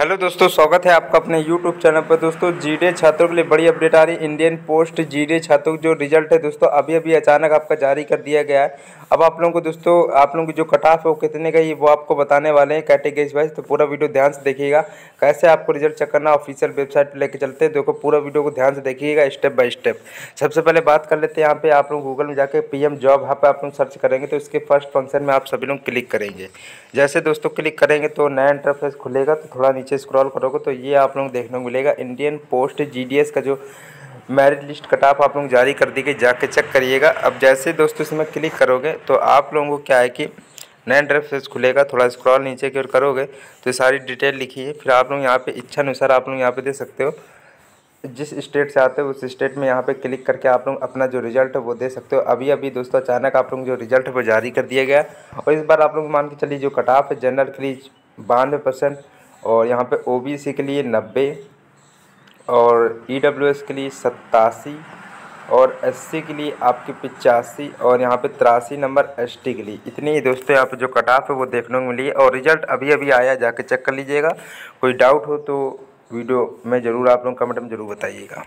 Hello दोस्तों, स्वागत है आपका अपने यूट्यूब चैनल पर। दोस्तों जीडीएस छात्रों के लिए बड़ी अपडेट आ रही है। इंडियन पोस्ट जीडीएस छात्रों का जो रिजल्ट है दोस्तों अभी अभी अचानक आपका जारी कर दिया गया है। अब आप लोगों को दोस्तों आप लोगों की जो कट ऑफ है वो कितने का ये वो आपको बताने वाले हैं कैटेगरीज वाइज। तो पूरा वीडियो ध्यान से देखिएगा, कैसे आपको रिजल्ट चेक करना ऑफिशियल वेबसाइट पर लेकर चलते हैं। देखो पूरा वीडियो को ध्यान से देखिएगा स्टेप बाय स्टेप। सबसे पहले बात कर लेते हैं, यहाँ पे आप लोग गूगल में जाकर पीएम जॉब हब आप लोग सर्च करेंगे तो इसके फर्स्ट फंक्शन में आप सभी लोग क्लिक करेंगे। जैसे दोस्तों क्लिक करेंगे तो नया इंटरफेस खुलेगा, तो थोड़ा स्क्रॉल करोगे तो ये आप लोग देखने को मिलेगा इंडियन पोस्ट जीडीएस का जो मेरिट लिस्ट कट ऑफ आप लोग जारी कर दी गई, जाके चेक करिएगा। अब जैसे दोस्तों इसमें क्लिक करोगे तो आप लोगों को क्या है कि नया इंटरफेस खुलेगा, थोड़ा स्क्रॉल नीचे की ओर करोगे तो सारी डिटेल लिखी है। फिर आप लोग यहाँ पे इच्छा अनुसार आप लोग यहाँ पे दे सकते हो, जिस स्टेट से आते हो उस स्टेट में यहाँ पे क्लिक करके आप लोग अपना जो रिजल्ट है वो दे सकते हो। अभी अभी दोस्तों अचानक आप लोग जो रिजल्ट है वो जारी कर दिया गया और इस बार आप लोग मान के चलिए जो कट ऑफ है जनरल के लिए 92% और यहाँ पे ओबीसी के लिए 90 और ईडब्ल्यूएस के लिए 87 और एससी के लिए आपके 85 और यहाँ पे 83 नंबर एसटी के लिए। इतनी ही दोस्तों यहाँ पे जो कट ऑफ है वो देखने को मिली है और रिजल्ट अभी अभी आया, जाके चेक कर लीजिएगा। कोई डाउट हो तो वीडियो में ज़रूर आप लोग कमेंट में ज़रूर बताइएगा।